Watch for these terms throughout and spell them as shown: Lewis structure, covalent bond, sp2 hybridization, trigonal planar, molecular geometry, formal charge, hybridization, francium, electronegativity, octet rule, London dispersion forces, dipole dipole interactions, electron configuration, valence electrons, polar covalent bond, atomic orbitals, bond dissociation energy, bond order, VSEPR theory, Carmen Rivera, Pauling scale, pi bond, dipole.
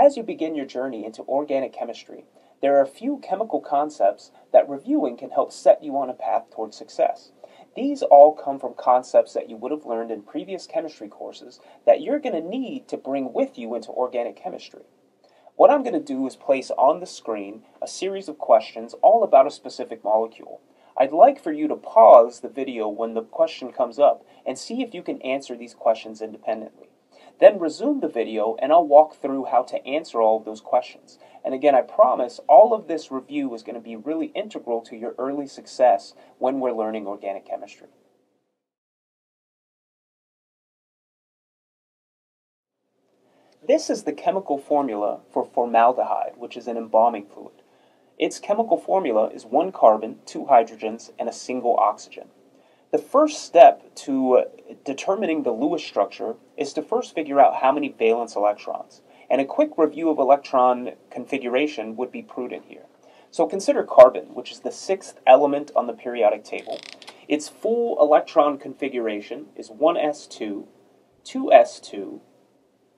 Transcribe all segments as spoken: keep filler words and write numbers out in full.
As you begin your journey into organic chemistry, there are a few chemical concepts that reviewing can help set you on a path towards success. These all come from concepts that you would have learned in previous chemistry courses that you're going to need to bring with you into organic chemistry. What I'm going to do is place on the screen a series of questions all about a specific molecule. I'd like for you to pause the video when the question comes up and see if you can answer these questions independently. Then resume the video and I'll walk through how to answer all of those questions. And again, I promise all of this review is going to be really integral to your early success when we're learning organic chemistry. This is the chemical formula for formaldehyde, which is an embalming fluid. Its chemical formula is one carbon, two hydrogens, and a single oxygen. The first step to determining the Lewis structure is to first figure out how many valence electrons. And a quick review of electron configuration would be prudent here. So consider carbon, which is the sixth element on the periodic table. Its full electron configuration is one s two, two s two,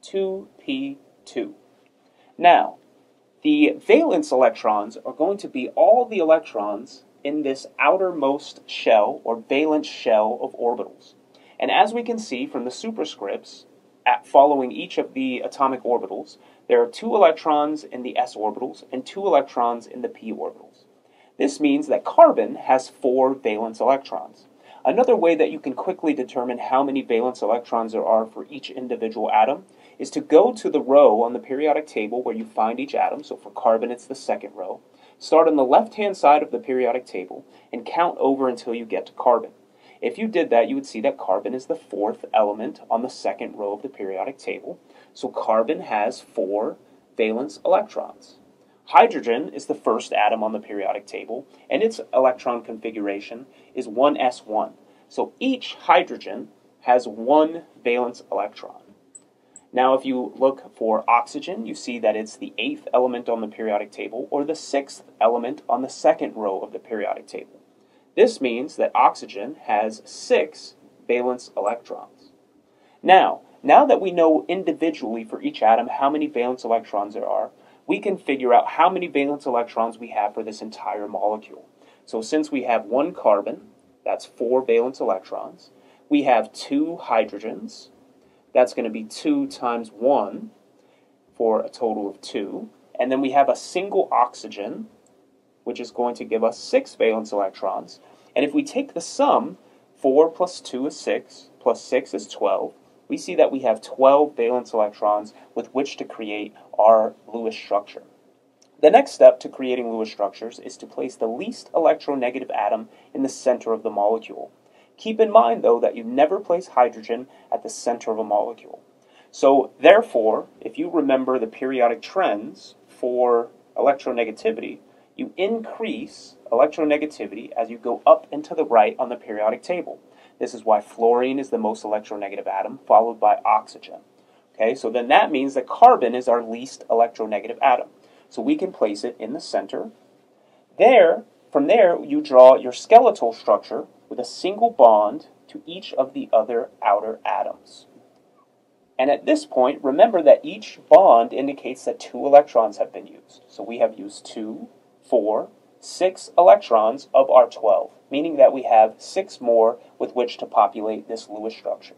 two p two. Now, the valence electrons are going to be all the electrons in this outermost shell or valence shell of orbitals. And as we can see from the superscripts at following each of the atomic orbitals, there are two electrons in the s orbitals and two electrons in the p orbitals. This means that carbon has four valence electrons. Another way that you can quickly determine how many valence electrons there are for each individual atom is to go to the row on the periodic table where you find each atom. So for carbon, it's the second row. Start on the left-hand side of the periodic table and count over until you get to carbon. If you did that, you would see that carbon is the fourth element on the second row of the periodic table. So carbon has four valence electrons. Hydrogen is the first atom on the periodic table, and its electron configuration is one s one. So each hydrogen has one valence electron. Now, if you look for oxygen, you see that it's the eighth element on the periodic table, or the sixth element on the second row of the periodic table. This means that oxygen has six valence electrons. Now, now that we know individually for each atom how many valence electrons there are, we can figure out how many valence electrons we have for this entire molecule. So since we have one carbon, that's four valence electrons, we have two hydrogens, that's going to be two times one for a total of two. And then we have a single oxygen, which is going to give us six valence electrons. And if we take the sum, four plus two is six, plus six is twelve, we see that we have twelve valence electrons with which to create our Lewis structure. The next step to creating Lewis structures is to place the least electronegative atom in the center of the molecule. Keep in mind, though, that you never place hydrogen at the center of a molecule. So, therefore, if you remember the periodic trends for electronegativity, you increase electronegativity as you go up and to the right on the periodic table. This is why fluorine is the most electronegative atom, followed by oxygen. Okay, so then that means that carbon is our least electronegative atom. So we can place it in the center. There, from there, you draw your skeletal structure, with a single bond to each of the other outer atoms. And at this point, remember that each bond indicates that two electrons have been used. So we have used two, four, six electrons of our twelve, meaning that we have six more with which to populate this Lewis structure.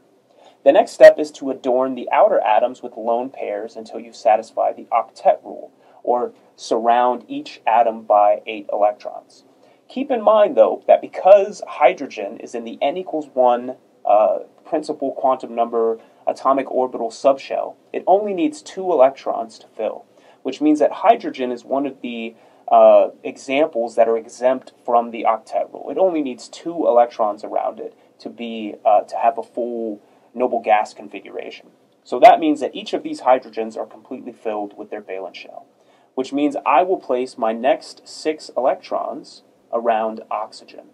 The next step is to adorn the outer atoms with lone pairs until you satisfy the octet rule, or surround each atom by eight electrons. Keep in mind, though, that because hydrogen is in the n equals one uh, principal quantum number atomic orbital subshell, it only needs two electrons to fill, which means that hydrogen is one of the uh, examples that are exempt from the octet rule. It only needs two electrons around it to be uh, to have a full noble gas configuration. So that means that each of these hydrogens are completely filled with their valence shell, which means I will place my next six electrons around oxygen.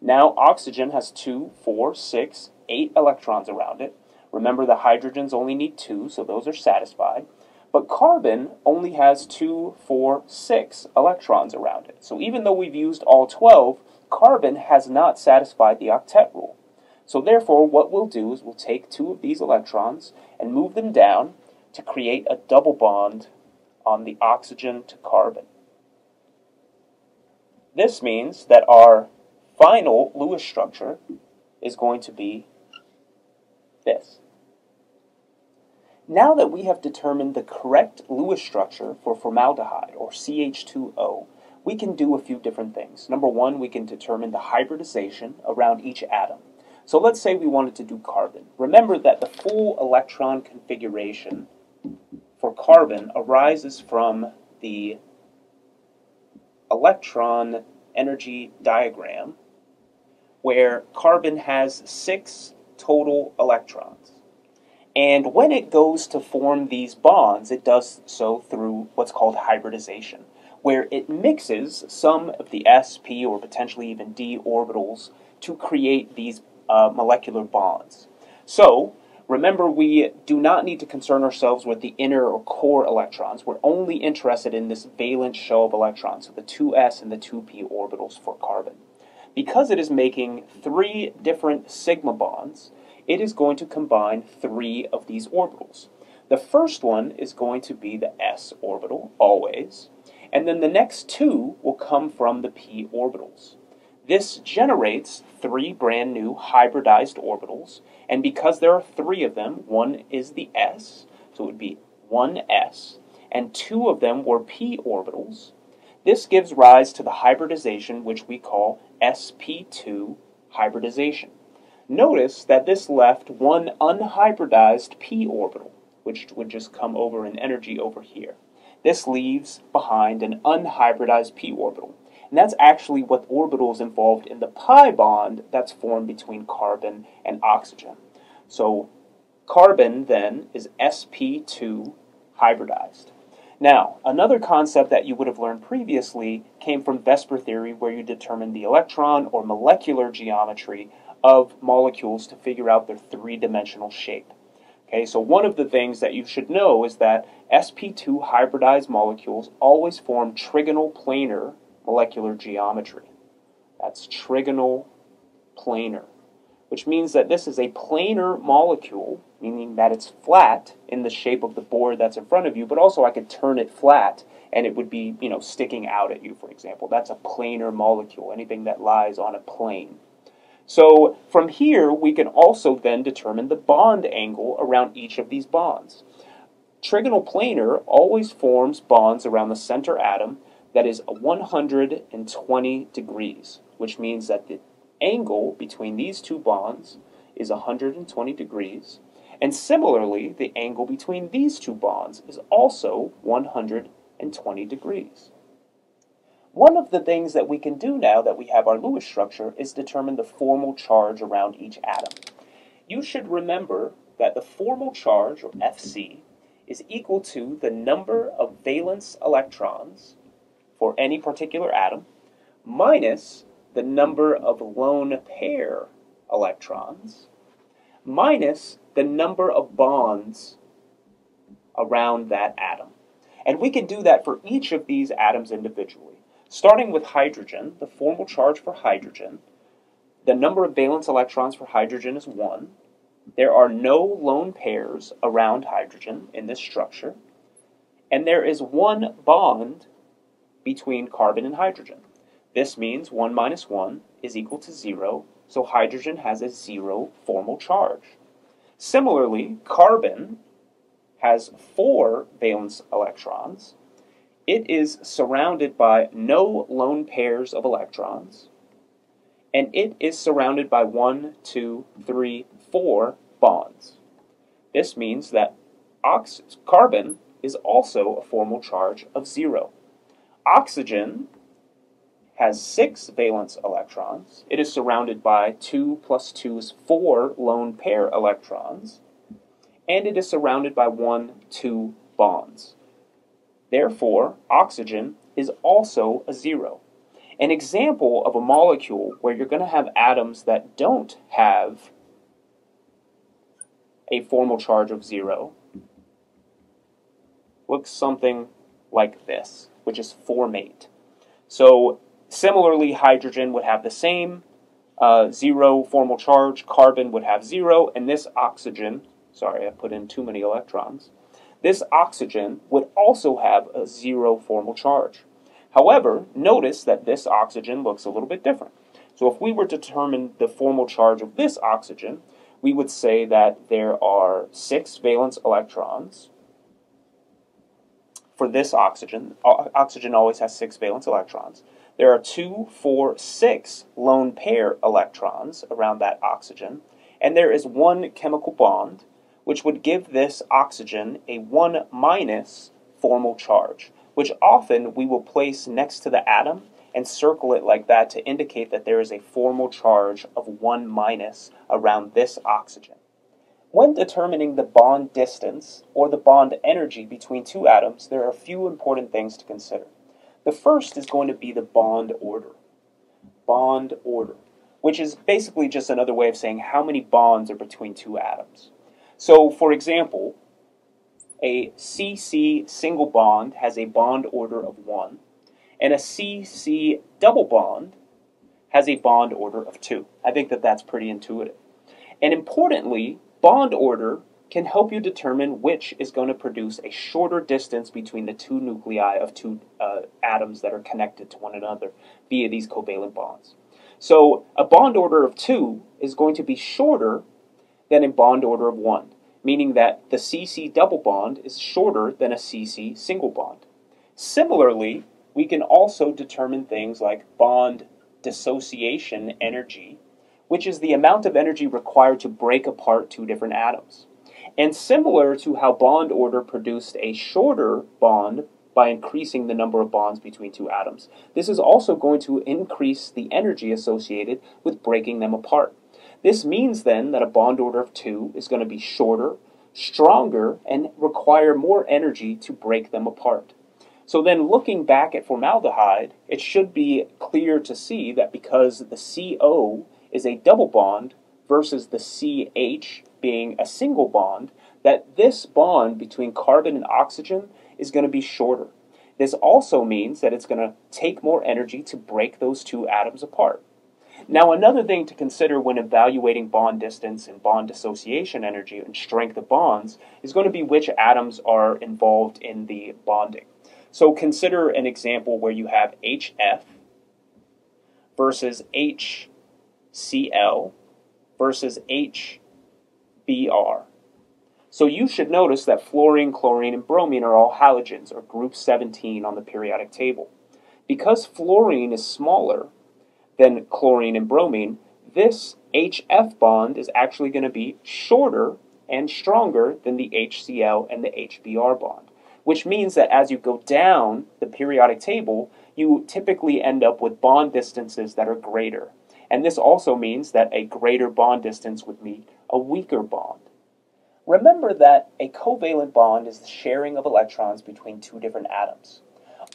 Now oxygen has two, four, six, eight electrons around it. Remember the hydrogens only need two, so those are satisfied. But carbon only has two, four, six electrons around it. So even though we've used all twelve, carbon has not satisfied the octet rule. So therefore what we'll do is we'll take two of these electrons and move them down to create a double bond on the oxygen to carbon. This means that our final Lewis structure is going to be this. Now that we have determined the correct Lewis structure for formaldehyde, or C H two O, we can do a few different things. Number one, we can determine the hybridization around each atom. So let's say we wanted to do carbon. Remember that the full electron configuration for carbon arises from the electron energy diagram, where carbon has six total electrons. And when it goes to form these bonds, it does so through what's called hybridization, where it mixes some of the s, p, or potentially even d orbitals to create these uh, molecular bonds. So, remember, we do not need to concern ourselves with the inner or core electrons. We're only interested in this valence shell of electrons, so the two s and the two p orbitals for carbon. Because it is making three different sigma bonds, it is going to combine three of these orbitals. The first one is going to be the s orbital, always, and then the next two will come from the p orbitals. This generates three brand new hybridized orbitals, and because there are three of them, one is the s, so it would be one s, and two of them were p orbitals. This gives rise to the hybridization, which we call s p two hybridization. Notice that this left one unhybridized p orbital, which would just come over in energy over here. This leaves behind an unhybridized p orbital. And that's actually what orbitals involved in the pi bond that's formed between carbon and oxygen. So carbon, then, is s p two hybridized. Now, another concept that you would have learned previously came from V S E P R theory, where you determine the electron or molecular geometry of molecules to figure out their three-dimensional shape. Okay, so one of the things that you should know is that s p two hybridized molecules always form trigonal planar molecular geometry. That's trigonal planar, which means that this is a planar molecule, meaning that it's flat in the shape of the board that's in front of you, but also I could turn it flat and it would be, you know, sticking out at you, for example. That's a planar molecule, anything that lies on a plane. So from here, we can also then determine the bond angle around each of these bonds. Trigonal planar always forms bonds around the center atom, that is one hundred twenty degrees, which means that the angle between these two bonds is one hundred twenty degrees, and similarly, the angle between these two bonds is also one hundred twenty degrees. One of the things that we can do now that we have our Lewis structure is determine the formal charge around each atom. You should remember that the formal charge, or F C, is equal to the number of valence electrons for any particular atom, minus the number of lone pair electrons, minus the number of bonds around that atom. And we can do that for each of these atoms individually. Starting with hydrogen, the formal charge for hydrogen, the number of valence electrons for hydrogen is one. There are no lone pairs around hydrogen in this structure, and there is one bond between carbon and hydrogen. This means one minus one is equal to zero, so hydrogen has a zero formal charge. Similarly, carbon has four valence electrons. It is surrounded by no lone pairs of electrons, and it is surrounded by one, two, three, four bonds. This means that ox- carbon is also a formal charge of zero. Oxygen has six valence electrons. It is surrounded by two plus two is four lone pair electrons, and it is surrounded by one, two bonds. Therefore, oxygen is also a zero. An example of a molecule where you're going to have atoms that don't have a formal charge of zero looks something like this, which is formate. So similarly, hydrogen would have the same uh, zero formal charge, carbon would have zero, and this oxygen, sorry, I put in too many electrons, This oxygen would also have a zero formal charge. However, notice that this oxygen looks a little bit different. So if we were to determine the formal charge of this oxygen, we would say that there are six valence electrons for this oxygen. O- oxygen always has six valence electrons. There are two, four, six lone pair electrons around that oxygen, and there is one chemical bond, which would give this oxygen a one minus formal charge, which often we will place next to the atom and circle it like that to indicate that there is a formal charge of one minus around this oxygen. When determining the bond distance or the bond energy between two atoms, there are a few important things to consider. The first is going to be the bond order, bond order, which is basically just another way of saying how many bonds are between two atoms. So, for example, a C C single bond has a bond order of one, and a C C double bond has a bond order of two. I think that that's pretty intuitive. And importantly, bond order can help you determine which is going to produce a shorter distance between the two nuclei of two uh, atoms that are connected to one another via these covalent bonds. So, a bond order of two is going to be shorter than a bond order of one, meaning that the C C double bond is shorter than a C C single bond. Similarly, we can also determine things like bond dissociation energy, which is the amount of energy required to break apart two different atoms. And similar to how bond order produced a shorter bond by increasing the number of bonds between two atoms, this is also going to increase the energy associated with breaking them apart. This means then that a bond order of two is going to be shorter, stronger, and require more energy to break them apart. So then looking back at formaldehyde, it should be clear to see that because the C O is a double bond versus the C H being a single bond, that this bond between carbon and oxygen is going to be shorter. This also means that it's going to take more energy to break those two atoms apart. Now, another thing to consider when evaluating bond distance and bond dissociation energy and strength of bonds is going to be which atoms are involved in the bonding. So consider an example where you have H F versus H C L versus H B R. So you should notice that fluorine, chlorine, and bromine are all halogens, or group seventeen on the periodic table. Because fluorine is smaller than chlorine and bromine, this H F bond is actually going to be shorter and stronger than the H C L and the H B R bond, which means that as you go down the periodic table, you typically end up with bond distances that are greater. And this also means that a greater bond distance would meet a weaker bond. Remember that a covalent bond is the sharing of electrons between two different atoms.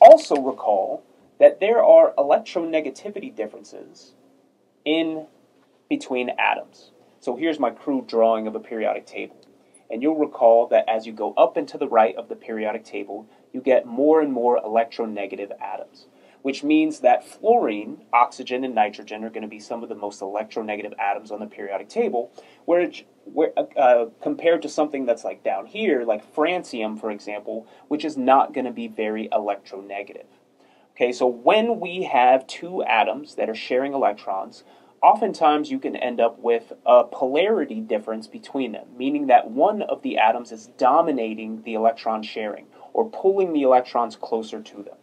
Also recall that there are electronegativity differences in between atoms. So here's my crude drawing of a periodic table. And you'll recall that as you go up and to the right of the periodic table, you get more and more electronegative atoms, which means that fluorine, oxygen, and nitrogen are going to be some of the most electronegative atoms on the periodic table, where it, where, uh, compared to something that's like down here, like francium, for example, which is not going to be very electronegative. Okay, so when we have two atoms that are sharing electrons, oftentimes you can end up with a polarity difference between them, meaning that one of the atoms is dominating the electron sharing, or pulling the electrons closer to them.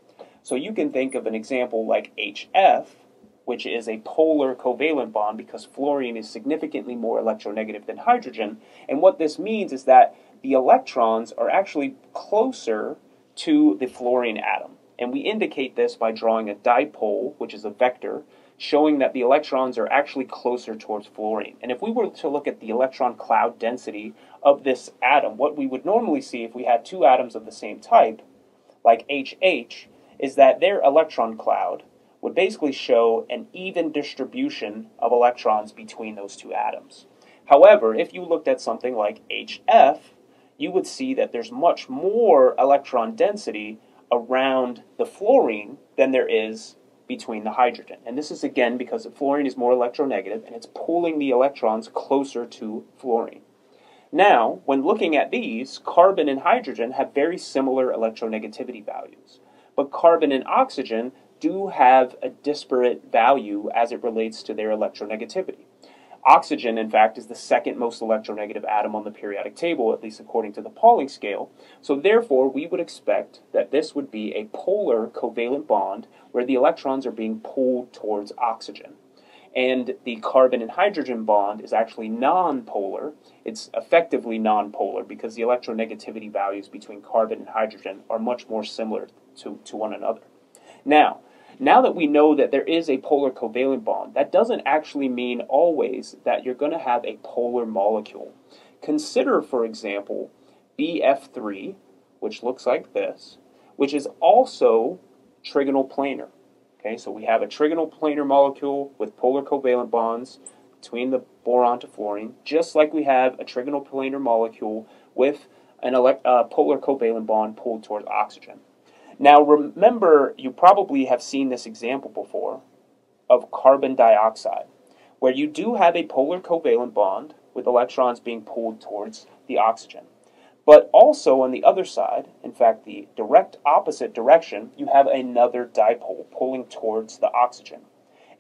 So you can think of an example like H F, which is a polar covalent bond because fluorine is significantly more electronegative than hydrogen, and what this means is that the electrons are actually closer to the fluorine atom. And we indicate this by drawing a dipole, which is a vector, showing that the electrons are actually closer towards fluorine. And if we were to look at the electron cloud density of this atom, what we would normally see if we had two atoms of the same type, like H H, is that their electron cloud would basically show an even distribution of electrons between those two atoms. However, if you looked at something like H F, you would see that there's much more electron density around the fluorine than there is between the hydrogen. And this is again because the fluorine is more electronegative and it's pulling the electrons closer to fluorine. Now, when looking at these, carbon and hydrogen have very similar electronegativity values, but carbon and oxygen do have a disparate value as it relates to their electronegativity. Oxygen, in fact, is the second most electronegative atom on the periodic table, at least according to the Pauling scale. So therefore, we would expect that this would be a polar covalent bond where the electrons are being pulled towards oxygen. And the carbon and hydrogen bond is actually non-polar. It's effectively non-polar because the electronegativity values between carbon and hydrogen are much more similar to, to one another. Now, Now that we know that there is a polar covalent bond, that doesn't actually mean always that you're going to have a polar molecule. Consider, for example, B F three, which looks like this, which is also trigonal planar. Okay, so we have a trigonal planar molecule with polar covalent bonds between the boron to fluorine, just like we have a trigonal planar molecule with an elect uh, polar covalent bond pulled towards oxygen. Now remember, you probably have seen this example before of carbon dioxide, where you do have a polar covalent bond with electrons being pulled towards the oxygen. But also on the other side, in fact the direct opposite direction, you have another dipole pulling towards the oxygen.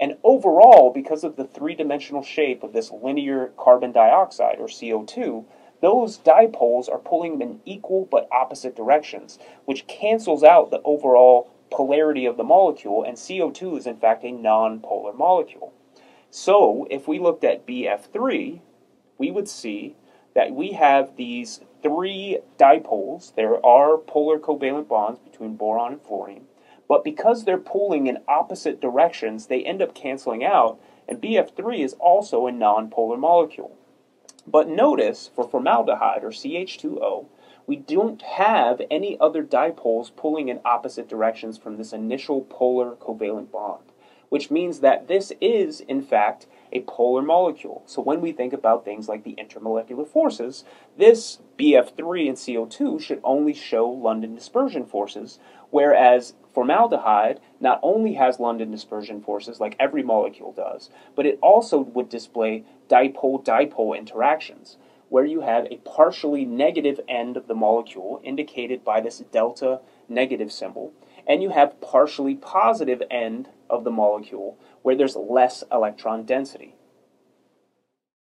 And overall, because of the three-dimensional shape of this linear carbon dioxide, or C O two, those dipoles are pulling in equal but opposite directions, which cancels out the overall polarity of the molecule, and C O two is in fact a non-polar molecule. So if we looked at B F three, we would see that we have these three dipoles. There are polar covalent bonds between boron and fluorine, but because they're pulling in opposite directions, they end up canceling out, and B F three is also a non-polar molecule. But notice, for formaldehyde, or C H two O, we don't have any other dipoles pulling in opposite directions from this initial polar covalent bond, which means that this is, in fact, a polar molecule. So when we think about things like the intermolecular forces, this B F three and C O two should only show London dispersion forces, whereas formaldehyde not only has London dispersion forces like every molecule does, but it also would display dipole-dipole interactions, where you have a partially negative end of the molecule indicated by this delta negative symbol, and you have partially positive end of the molecule where there's less electron density.